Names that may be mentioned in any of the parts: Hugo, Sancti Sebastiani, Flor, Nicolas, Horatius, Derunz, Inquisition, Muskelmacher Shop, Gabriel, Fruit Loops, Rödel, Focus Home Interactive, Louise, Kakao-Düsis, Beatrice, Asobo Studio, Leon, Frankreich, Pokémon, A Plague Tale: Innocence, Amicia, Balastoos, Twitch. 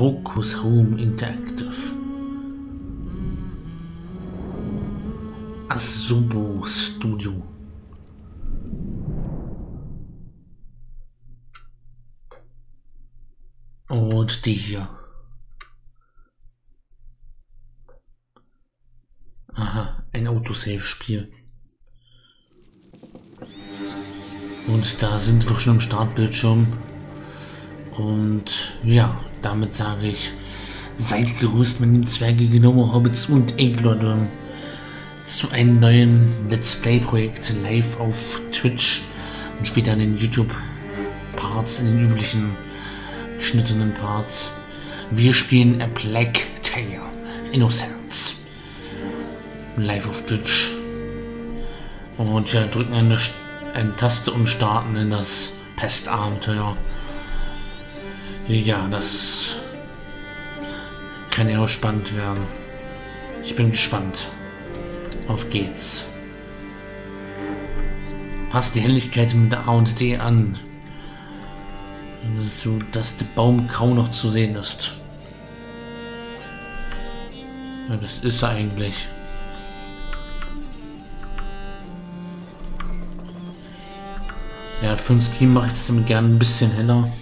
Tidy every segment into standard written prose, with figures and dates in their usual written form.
Focus Home Interactive. Asobo Studio. Und die hier. Aha, ein Autosave-Spiel. Und da sind wir schon am Startbildschirm. Und ja, damit sage ich, seid gerüstet, meine Zwerge, Gnome, Hobbits und Enkelleute zu einem neuen Let's Play-Projekt live auf Twitch und später in den YouTube-Parts, in den üblichen geschnittenen Parts. Wir spielen A Plague Tale: Innocence live auf Twitch. Und ja, drücken eine Taste und starten in das Pestabenteuer. Ja, das kann ja auch spannend werden. Ich bin gespannt. Auf geht's. Passt die Helligkeit mit A und D an, so dass der Baum kaum noch zu sehen ist. Ja, das ist er eigentlich. Ja, für den Stream mache ich das immer gerne ein bisschen heller,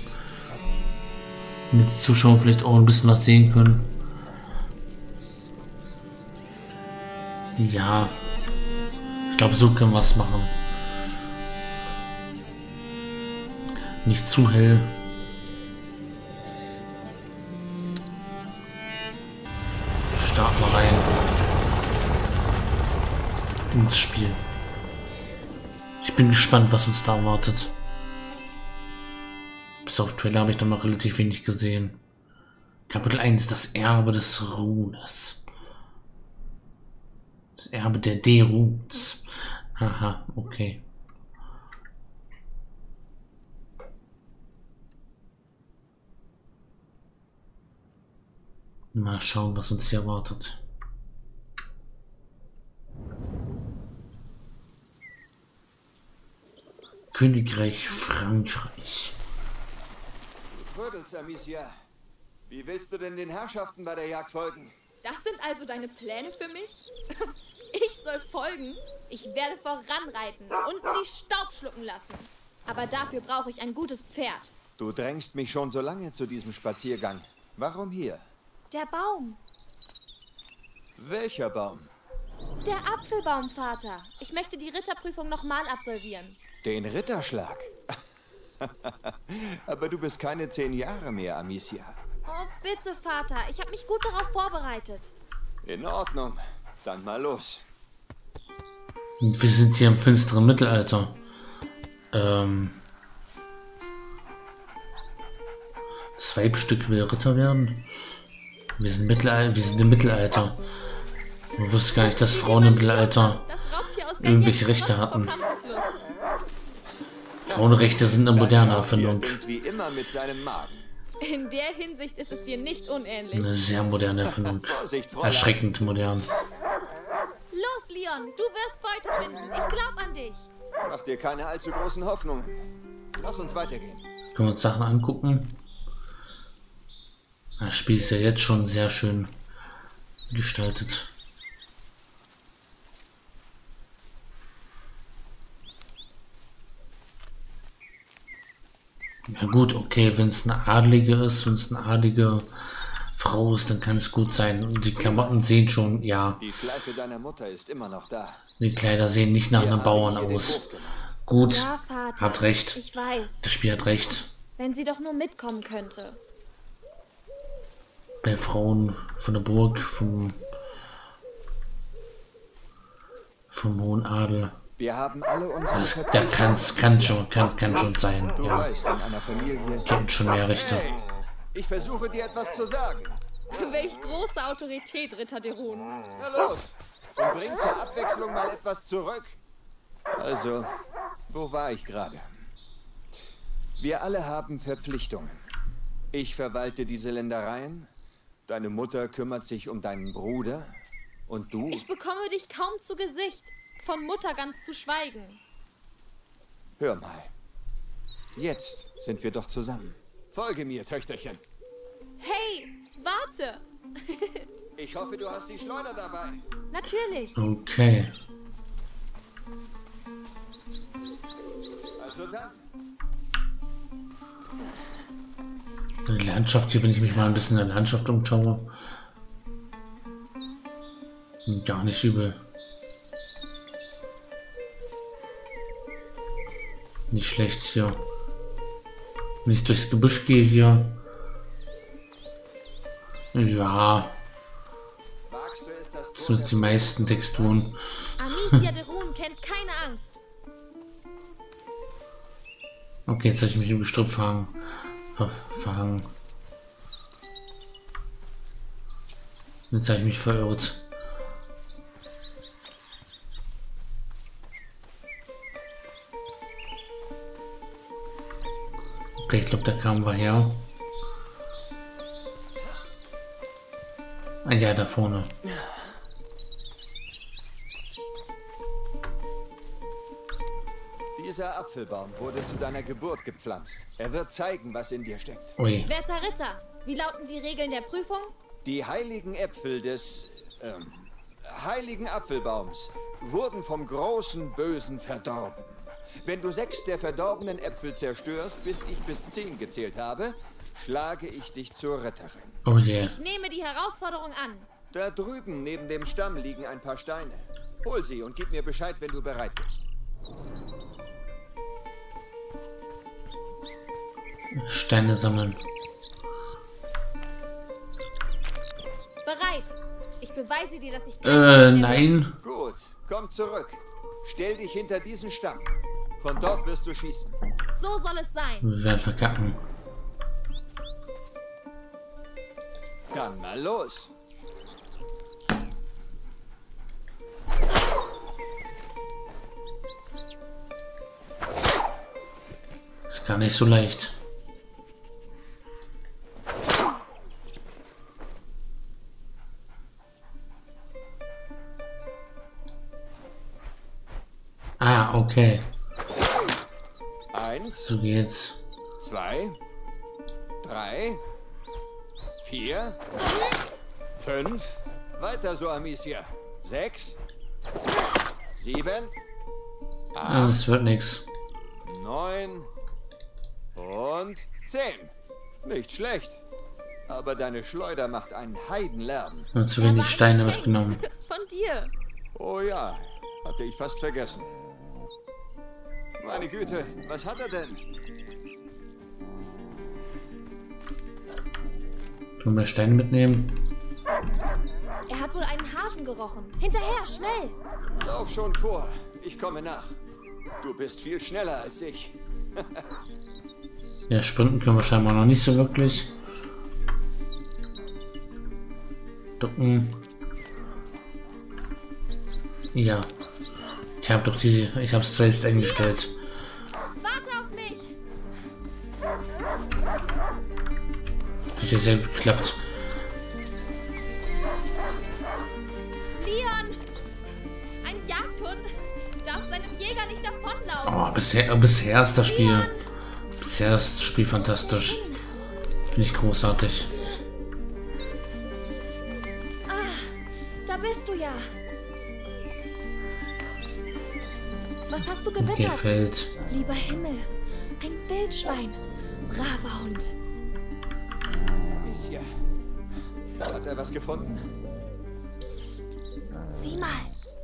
damit die Zuschauer vielleicht auch ein bisschen was sehen können. Ja, ich glaube, so können wir es machen. Nicht zu hell. Starten wir rein ins Spiel. Ich bin gespannt, was uns da erwartet. Bis auf Trailer habe ich dann noch relativ wenig gesehen. Kapitel 1, das Erbe des Ruhmes. Das Erbe der Derunz. Aha, okay. Mal schauen, was uns hier erwartet. Königreich Frankreich. Rödels, Amicia. Wie willst du denn den Herrschaften bei der Jagd folgen? Das sind also deine Pläne für mich? Ich soll folgen, ich werde voranreiten und sie Staub schlucken lassen. Aber dafür brauche ich ein gutes Pferd. Du drängst mich schon so lange zu diesem Spaziergang. Warum hier? Der Baum. Welcher Baum? Der Apfelbaum, Vater. Ich möchte die Ritterprüfung nochmal absolvieren. Den Ritterschlag? Aber du bist keine 10 Jahre mehr, Amicia. Oh, bitte, Vater. Ich habe mich gut darauf vorbereitet. In Ordnung. Dann mal los. Wir sind hier im finsteren Mittelalter. Das Weibstück will Ritter werden. Wir sind im Mittelalter. Ich wusste gar nicht, dass Frauen im Mittelalter irgendwelche Rechte hatten. Frauenrechte sind eine moderne Erfindung. In der Hinsicht ist es dir nicht unähnlich. Eine sehr moderne Erfindung. Erschreckend modern. Los, Leon, du wirst Beute finden. Ich glaube an dich. Mach dir keine allzu großen Hoffnungen. Lass uns weitergehen. Können wir uns Sachen angucken? Das Spiel ist ja jetzt schon sehr schön gestaltet. Ja gut, okay, wenn es eine Adlige ist, wenn es eine adlige Frau ist, dann kann es gut sein. Und die Klamotten sehen schon, ja. Die Schleife deiner Mutter ist immer noch da. Die Kleider sehen nicht nach einem Bauern aus. Gut, ja, Vater, habt recht. Ich weiß. Das Spiel hat recht. Wenn sie doch nur mitkommen könnte. Bei Frauen von der Burg, vom hohen Adel. Wir haben alle unsere da kann schon sein. Du ja. Weißt, in einer Familie kennt schon mehr Richter. Hey, ich versuche dir etwas zu sagen. Welch große Autorität, Ritter Derun. Na los, und bring zur Abwechslung mal etwas zurück. Also, wo war ich gerade? Wir alle haben Verpflichtungen. Ich verwalte diese Ländereien, deine Mutter kümmert sich um deinen Bruder und du... Ich bekomme dich kaum zu Gesicht. Von Mutter ganz zu schweigen. Hör mal. Jetzt sind wir doch zusammen. Folge mir, Töchterchen. Hey, warte! Ich hoffe, du hast die Schleuder dabei. Natürlich. Okay. Also dann. Die Landschaft hier, wenn ich mich mal ein bisschen in der Landschaft umschaue. Gar nicht übel. Nicht schlecht hier. Wenn ich durchs Gebüsch gehe hier. Ja. Das sind die meisten Texturen. Amicia Derunz kennt keine Angst. Okay, jetzt habe ich mich im Gestrüpp verhangen. Jetzt habe ich mich verirrt. Okay, ich glaube, da kamen wir her. Ah ja, da vorne. Dieser Apfelbaum wurde zu deiner Geburt gepflanzt. Er wird zeigen, was in dir steckt. Ui. Werter Ritter, wie lauten die Regeln der Prüfung? Die heiligen Äpfel des heiligen Apfelbaums wurden vom großen Bösen verdorben. Wenn du 6 der verdorbenen Äpfel zerstörst, bis ich bis 10 gezählt habe, schlage ich dich zur Retterin. Oh yeah. Ich nehme die Herausforderung an. Da drüben neben dem Stamm liegen ein paar Steine. Hol sie und gib mir Bescheid, wenn du bereit bist. Steine sammeln. Bereit. Ich beweise dir, dass ich... nein. Gut, komm zurück. Stell dich hinter diesen Stamm. Von dort wirst du schießen. So soll es sein. Wir werden verkacken. Dann mal los. Ist gar nicht so leicht. Ah, okay. 1, so geht's. 2, 3, 4, 5. Weiter so, Amicia. 6, 7. Ah, das wird nix. 9 und 10. Nicht schlecht. Aber deine Schleuder macht einen Heidenlärm. Nur zu wenig Steine mitgenommen. Von dir. Oh ja, hatte ich fast vergessen. Meine Güte, was hat er denn? Können wir Steine mitnehmen? Er hat wohl einen Hasen gerochen. Hinterher, schnell! Lauf schon vor. Ich komme nach. Du bist viel schneller als ich. Ja, sprinten können wir scheinbar noch nicht so wirklich. Ducken. Ja. Ich habe doch diese... Ich habe es selbst eingestellt. Hat ja sehr gut geklappt. Leon! Ein Jagdhund darf seinem Jäger nicht davonlaufen. Oh, bisher ist das Spiel. Leon. Bisher ist das Spiel fantastisch. Finde ich großartig. Ah, da bist du ja. Was hast du gewittert? Okay, lieber Himmel, ein Wildschwein. Braver Hund. Ja. Hat er was gefunden? Psst. Sieh mal,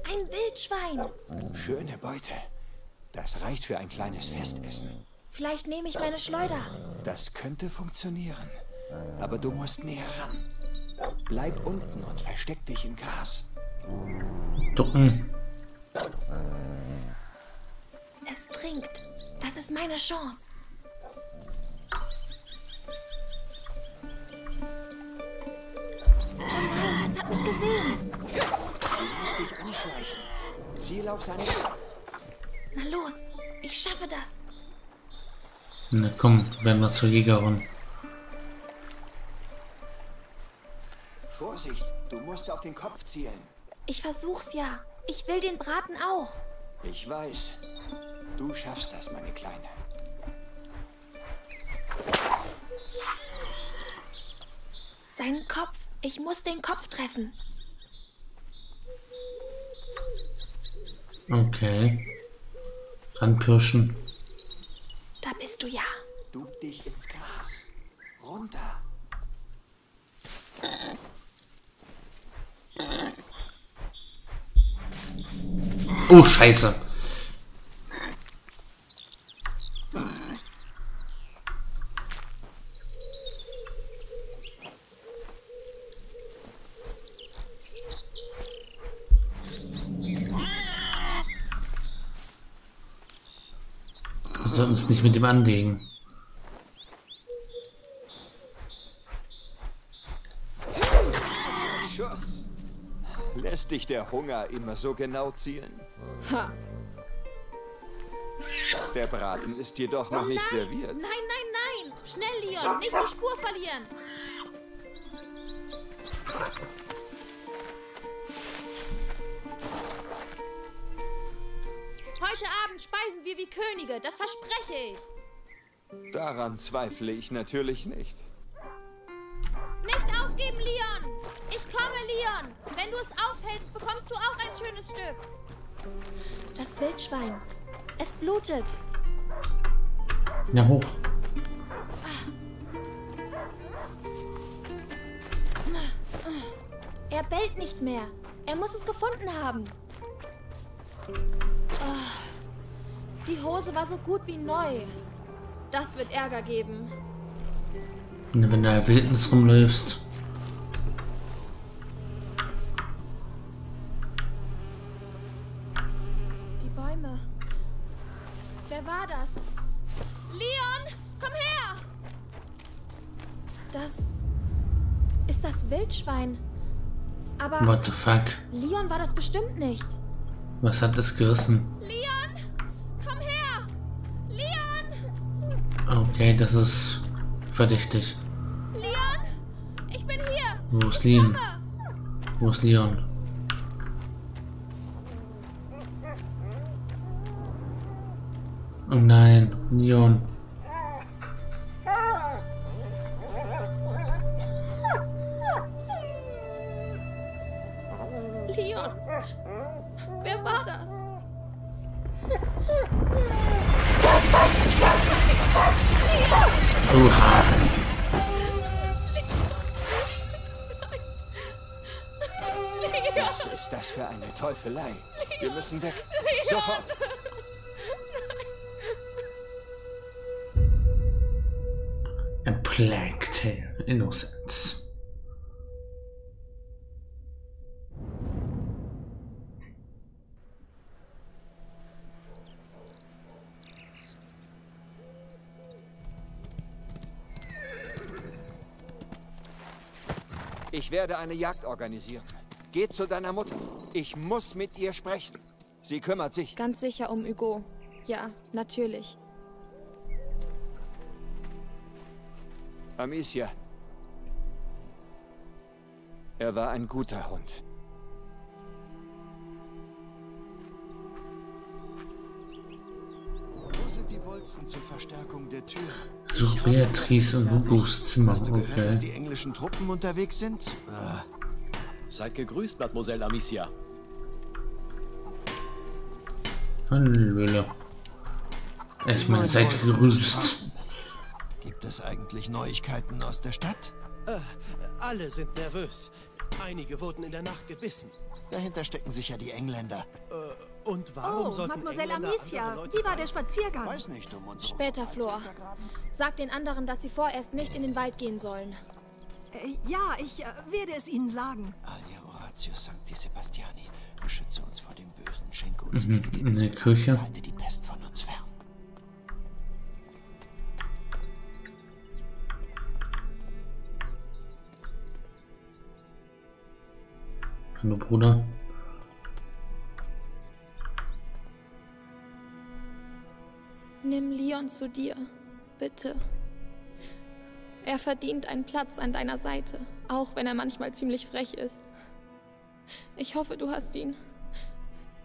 ein Wildschwein. Schöne Beute. Das reicht für ein kleines Festessen. Vielleicht nehme ich meine Schleuder. Das könnte funktionieren. Aber du musst näher ran. Bleib unten und versteck dich im Gras. Ducken. Es trinkt. Das ist meine Chance. Mich gesehen. Du musst dich anschleichen. Ziel auf seine... Na los, ich schaffe das. Na komm, werden wir zur Jägerin. Vorsicht, du musst auf den Kopf zielen. Ich versuch's ja. Ich will den Braten auch. Ich weiß. Du schaffst das, meine Kleine. Ich muss den Kopf treffen. Okay. Ranpirschen. Da bist du ja. Du dich ins Gras. Runter. Oh, Scheiße. Wir sollten uns nicht mit dem anlegen. Schuss. Lässt dich der Hunger immer so genau zielen? Ha. Der Braten ist jedoch noch nicht serviert. Nein, nein, nein! Schnell, Leon! Nicht die Spur verlieren! Heute Abend speisen wir wie Könige, das verspreche ich! Daran zweifle ich natürlich nicht. Nicht aufgeben, Leon! Ich komme, Leon! Wenn du es aufhältst, bekommst du auch ein schönes Stück. Das Wildschwein. Es blutet. Na hoch. Er bellt nicht mehr. Er muss es gefunden haben. Die Hose war so gut wie neu. Das wird Ärger geben. Wenn du in der Wildnis rumläufst. Wildschwein. Aber what the fuck? Leon war das bestimmt nicht. Was hat das gerissen? Leon, komm her! Leon! Okay, das ist verdächtig. Leon, ich bin hier. Wo ist Leon? Wo ist Leon? Oh nein, Leon. Teufelei. Wir müssen weg. Leon. Sofort. A Plague Tale: Innocence. Ich werde eine Jagd organisieren. Geh zu deiner Mutter. Ich muss mit ihr sprechen. Sie kümmert sich. Ganz sicher um Hugo. Ja, natürlich. Amicia. Er war ein guter Hund. Wo sind die Bolzen zur Verstärkung der Tür? So, Beatrice und Hugos Zimmer. Hast du gehört, dass die englischen Truppen unterwegs sind? Seid gegrüßt, Mademoiselle Amicia. Hallo. Ich meine, seid gegrüßt. Gibt es eigentlich Neuigkeiten aus der Stadt? Alle sind nervös. Einige wurden in der Nacht gebissen. Dahinter stecken sich ja die Engländer. Und warum sollten Mademoiselle Amicia, wie war der Spaziergang? Weiß nicht, um uns später, Flor. Sagt den anderen, dass sie vorerst nicht in den Wald gehen sollen. Ja, ich werde es Ihnen sagen. Alia Horatius Sancti Sebastiani, beschütze uns vor dem bösen, schenke uns in der Kirche. Halte die Pest von uns fern. Hallo Bruder. Nimm Leon zu dir, bitte. Er verdient einen Platz an deiner Seite, auch wenn er manchmal ziemlich frech ist. Ich hoffe, du hast ihn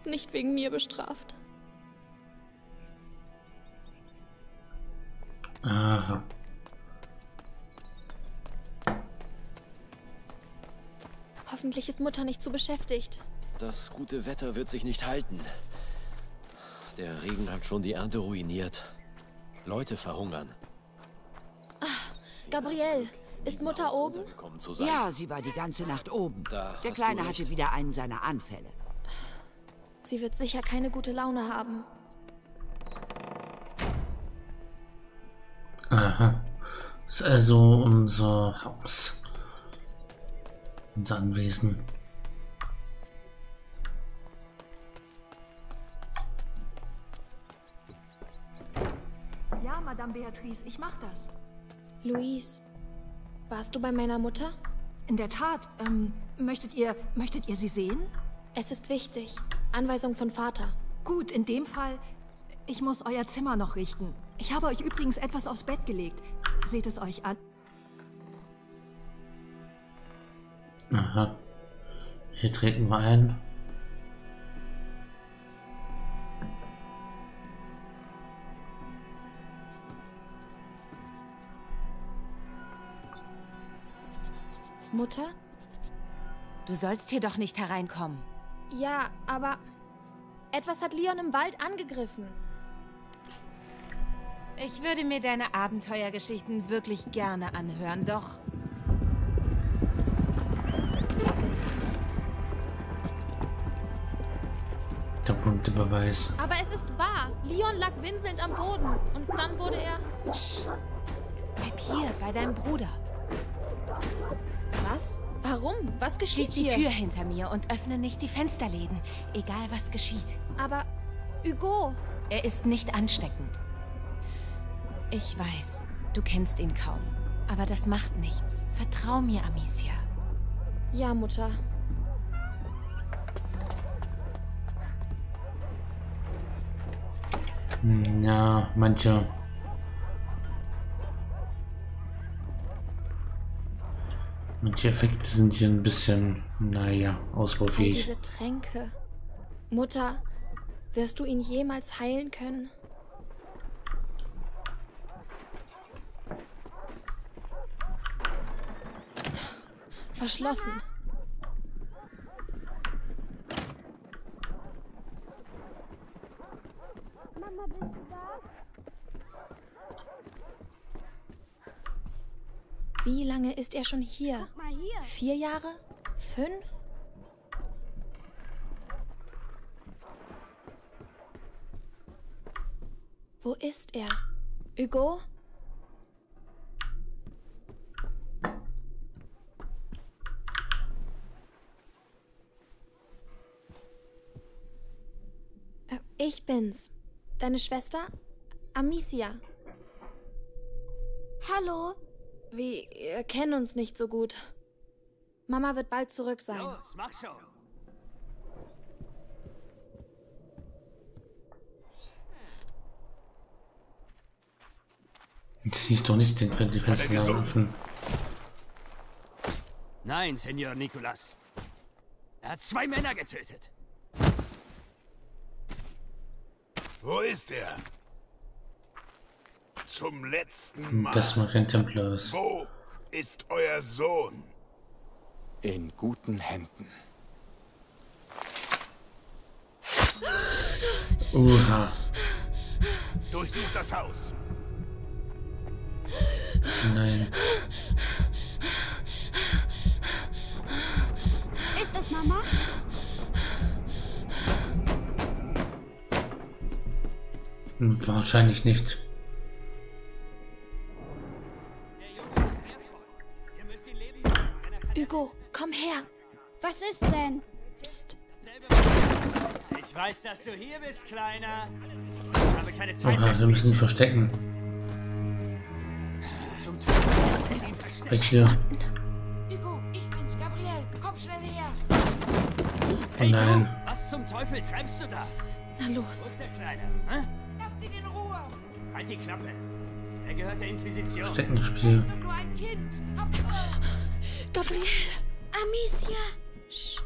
nicht wegen mir bestraft. Aha. Hoffentlich ist Mutter nicht zu beschäftigt. Das gute Wetter wird sich nicht halten. Der Regen hat schon die Ernte ruiniert. Leute verhungern. Ach, Gabriel, ist Mutter oben? Ja, sie war die ganze Nacht oben. Der Kleine hatte wieder einen seiner Anfälle. Sie wird sicher keine gute Laune haben. Aha. Das ist also unser Haus. Unser Anwesen. Ja, Madame Beatrice, ich mach das. Louise, warst du bei meiner Mutter? In der Tat. Möchtet ihr sie sehen? Es ist wichtig. Anweisung von Vater. Gut, in dem Fall, ich muss euer Zimmer noch richten. Ich habe euch übrigens etwas aufs Bett gelegt. Seht es euch an. Aha. Hier treten wir ein. Mutter? Du sollst hier doch nicht hereinkommen. Ja, aber etwas hat Leon im Wald angegriffen. Ich würde mir deine Abenteuergeschichten wirklich gerne anhören, doch... Der Punktebeweis. Aber es ist wahr. Leon lag winselnd am Boden und dann wurde er... Psst. Bleib hier, bei deinem Bruder. Was? Warum? Was geschieht hier? Schließ die Tür hinter mir und öffne nicht die Fensterläden. Egal, was geschieht. Aber... Hugo... Er ist nicht ansteckend. Ich weiß, du kennst ihn kaum. Aber das macht nichts. Vertrau mir, Amicia. Ja, Mutter. Ja, manche... Manche Effekte sind hier ein bisschen, naja, ausbaufähig. Diese Tränke. Mutter, wirst du ihn jemals heilen können? Verschlossen. Mama, bist du da? Wie lange ist er schon hier? Guck mal hier. 4 Jahre? 5? Wo ist er? Hugo? Ich bin's. Deine Schwester? Amicia. Hallo. Wir kennen uns nicht so gut. Mama wird bald zurück sein. Los, mach schon. Siehst du nicht den Fenster offen? Nein, Senor Nicolas. Er hat 2 Männer getötet. Wo ist er? Zum letzten Mal. Das war kein Templer. Wo ist euer Sohn? In guten Händen. Uha. Durchsucht das Haus. Nein. Ist das Mama? Wahrscheinlich nicht. Hugo, komm her. Was ist denn? Psst. Ich weiß, dass du hier bist, Kleiner. Ich habe keine Zeit. Aha, wir müssen ihn verstecken. Hier. Hugo, ich bin's, Gabriel. Komm schnell her. Hey, nein. Du, was zum Teufel treibst du da? Na los. Wo ist der Kleine? Hä? In Ruhe. Halt die Klappe. Er gehört der Inquisition. Steckenspiel. Nur ein Kind. Gabriel. Amicia. Sch.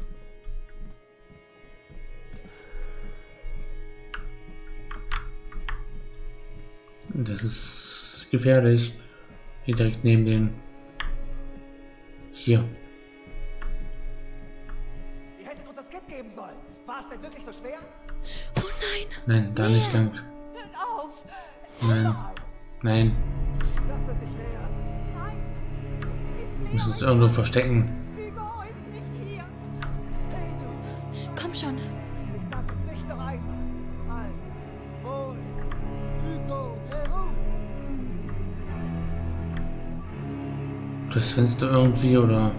Das ist gefährlich. Hier direkt neben dem. Hier. Nein, da nicht lang. Hört auf! Nein. Nein. Wir müssen uns irgendwo verstecken. Hugo ist nicht hier. Komm schon. Das Fenster irgendwie oder.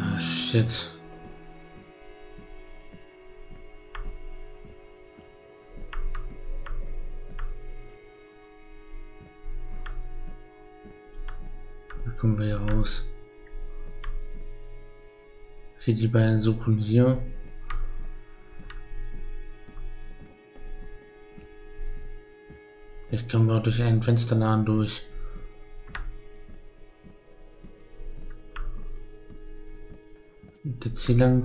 Ah, shit. Kommen wir hier raus. Okay, die beiden suchen hier. Jetzt können wir durch einen Fensterladen durch. Und jetzt hier lang.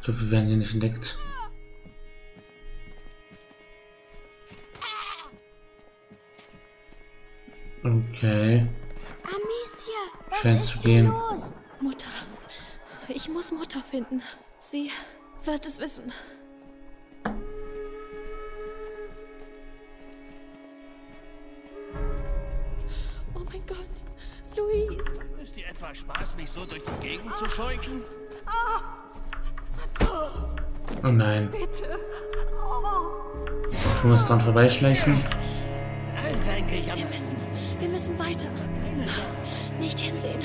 Ich hoffe, wir werden hier nicht entdeckt. Okay. Amicia, scheint zu gehen. Los? Mutter. Ich muss Mutter finden. Sie wird es wissen. Oh mein Gott, Louise. Ist dir etwa Spaß, mich so durch die Gegend zu scheuchen? Oh nein. Bitte. Ich muss dann vorbeischleichen. Wir müssen weiter. Nicht hinsehen.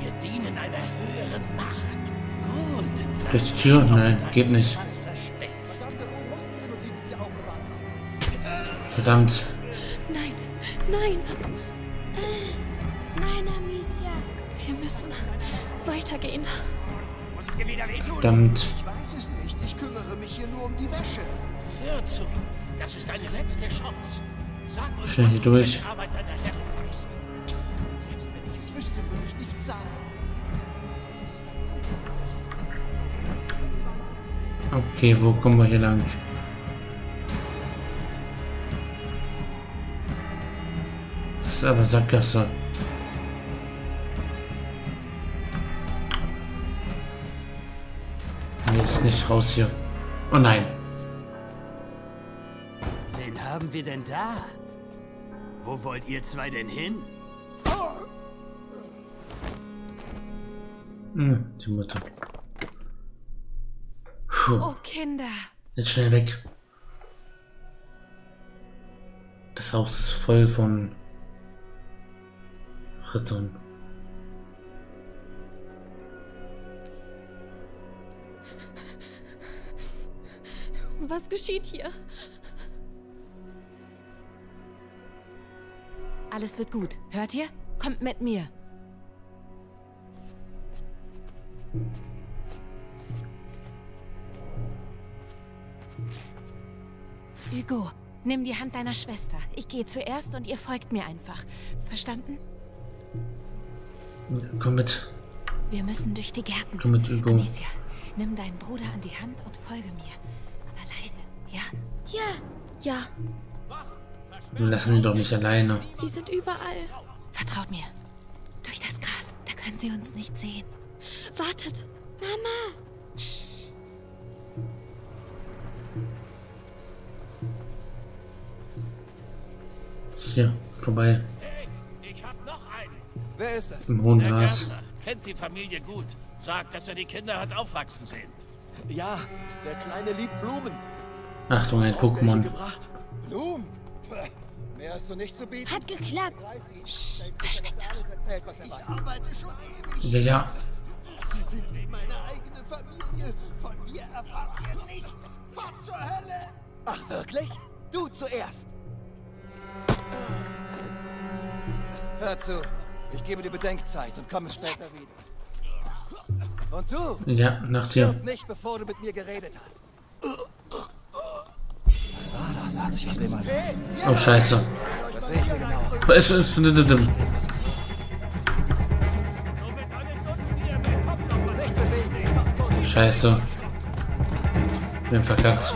Wir dienen einer höheren Macht. Gut. Durch die Tür? Nein, geht nicht. Verdammt. Nein, nein. Nein, Amicia. Wir müssen weitergehen. Verdammt. Ich weiß es nicht. Ich kümmere mich hier nur um die Wäsche. Hör zu. Das ist deine letzte Chance. Schnell hier durch. Okay, wo kommen wir hier lang? Das ist aber Sackgasse. Mir ist nicht raus hier. Oh nein. Wen haben wir denn da? Wo wollt ihr zwei denn hin? Die Mutter. Puh. Oh Kinder. Jetzt schnell weg. Das Haus ist voll von Rittern. Was geschieht hier? Alles wird gut. Hört ihr? Kommt mit mir. Hugo, nimm die Hand deiner Schwester. Ich gehe zuerst und ihr folgt mir einfach. Verstanden? Komm mit. Wir müssen durch die Gärten. Komm mit, Hugo. Amicia, nimm deinen Bruder an die Hand und folge mir. Aber leise, ja? Ja, ja. Wir lassen ihn doch nicht alleine. Sie sind überall. Vertraut mir. Durch das Gras, da können sie uns nicht sehen. Wartet. Mama. Shh. Hier, vorbei. Hey, ich hab noch einen. Wer ist das? Im hohen Gras. Kennt die Familie gut. Sagt, dass er die Kinder hat aufwachsen sehen. Ja, der Kleine liebt Blumen. Achtung, ein Pokémon. Blumen? Mehr hast du nicht zu bieten. Hat geklappt. Versteckt euch. Ich arbeite schon ewig. Ja. Sie sind wie meine eigene Familie. Von mir erfahrt ihr nichts. Fahrt zur Hölle. Ach wirklich? Du zuerst. Hör zu. Ich gebe dir Bedenkzeit und komme später wieder. Und du? Ja, nach dir. Stirb nicht, bevor du mit mir geredet hast. Oh Scheiße. Was ist denn? Scheiße. Wir haben verkackt.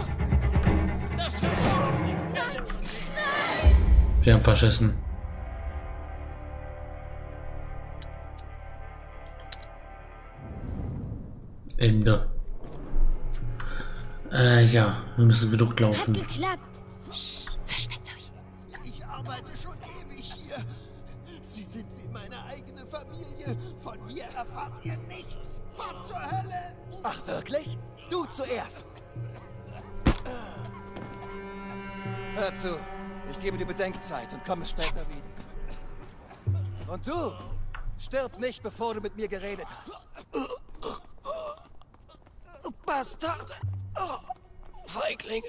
Wir haben verschissen. Ende. Ja, wir müssen genug laufen. Hat geklappt. Versteckt euch. Ich arbeite schon ewig hier. Sie sind wie meine eigene Familie. Von mir erfahrt ihr nichts. Fahrt zur Hölle. Ach wirklich? Du zuerst. Hör zu. Ich gebe dir Bedenkzeit und komme später wieder. Und du, stirb nicht, bevor du mit mir geredet hast. Bastard! Feiglinge!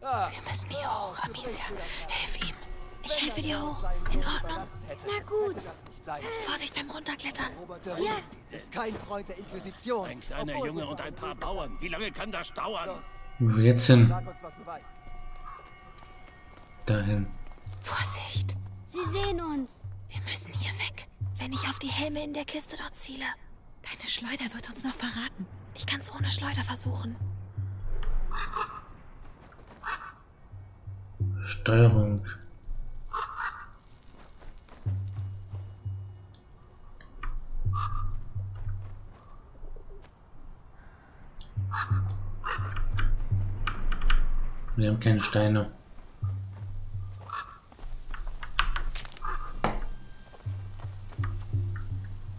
Wir müssen hier hoch, Amicia. Hilf ihm. Ich helfe dir hoch. In Ordnung? Na gut. Vorsicht beim Runterklettern. Ja. Ist kein Freund der Inquisition. Ein kleiner Junge und ein paar Bauern. Wie lange kann das dauern? Wo geht's hin? Dahin. Vorsicht! Sie sehen uns. Wir müssen hier weg. Wenn ich auf die Helme in der Kiste dort ziele. Deine Schleuder wird uns noch verraten. Ich kann's ohne Schleuder versuchen. Steuerung. Wir haben keine Steine.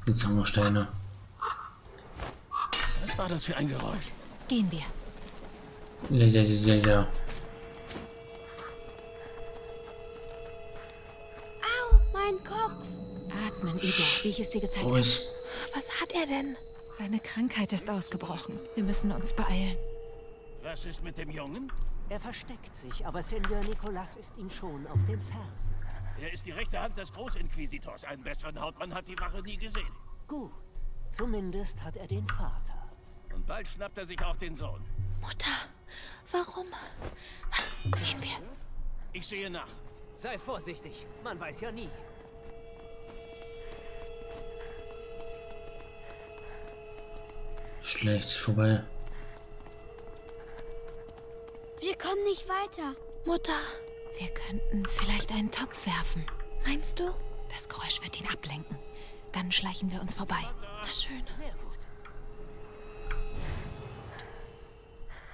Jetzt haben wir Steine. Was war das für ein Geräusch? Gehen wir. Ja. Au, mein Kopf. Atmen, Hugo, wie ich es dir gezeigt habe. Was hat er denn? Seine Krankheit ist ausgebrochen. Wir müssen uns beeilen. Was ist mit dem Jungen? Er versteckt sich, aber Senor Nicolas ist ihm schon auf den Fersen. Er ist die rechte Hand des Großinquisitors. Einen besseren Hauptmann hat die Wache nie gesehen. Gut. Zumindest hat er den Vater. Und bald schnappt er sich auch den Sohn. Mutter, warum? Was? Gehen wir? Ich sehe nach. Sei vorsichtig. Man weiß ja nie. Schlecht vorbei. Wir kommen nicht weiter. Mutter. Wir könnten vielleicht einen Topf werfen. Meinst du? Das Geräusch wird ihn ablenken. Dann schleichen wir uns vorbei. Na schön. Sehr gut.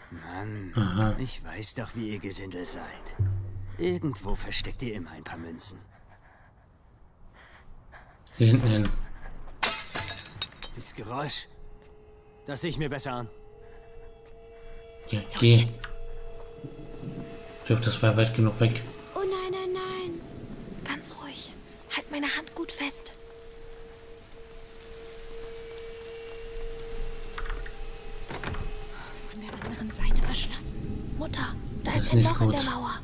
Mann, ich weiß doch, wie ihr Gesindel seid. Irgendwo versteckt ihr immer ein paar Münzen. Hier hinten hin. Dieses Geräusch, das sehe ich mir besser an. Ja, geh. Los jetzt. Ich hoffe, das war weit genug weg. Oh nein, nein, nein. Ganz ruhig. Halt meine Hand gut fest. Von der anderen Seite verschlossen. Mutter, da ist ein Loch in der Mauer.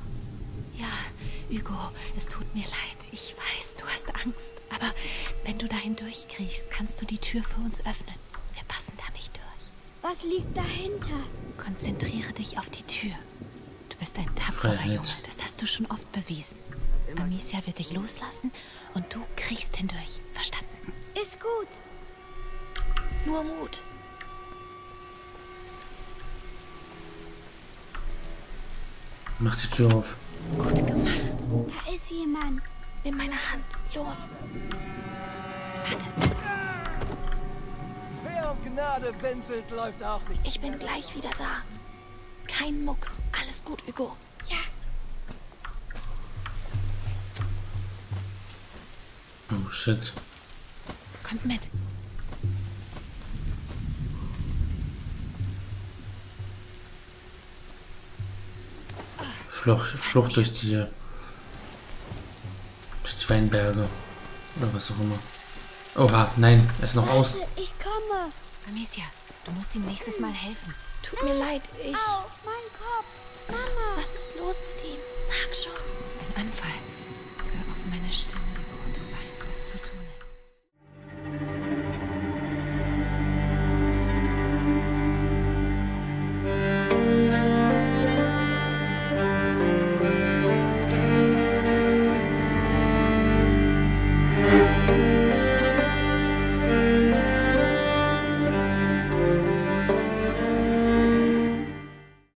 Ja, Hugo, es tut mir leid. Ich weiß, du hast Angst. Aber wenn du dahin durchkriegst, kannst du die Tür für uns öffnen. Wir passen da nicht durch. Was liegt dahinter? Konzentriere dich auf die Tür. Du bist ein tapferer Junge, das hast du schon oft bewiesen. Amicia wird dich loslassen und du kriegst hindurch. Verstanden? Ist gut. Nur Mut. Mach die Tür auf. Gut gemacht. Da ist jemand. Nimm meine Hand. Los. Warte. Wer um Gnade wenzelt, läuft auch nicht. Ich bin gleich wieder da. Kein Mucks. Alles gut, Hugo. Ja. Oh, shit. Kommt mit. Flucht durch die Weinberge. Oder was auch immer. Oha, nein. Er ist noch aus. Ich komme. Amicia, du musst ihm nächstes Mal helfen. Tut mir leid, ich... Au, mein Kopf! Mama! Was ist los mit ihm? Sag schon! Ein Anfall.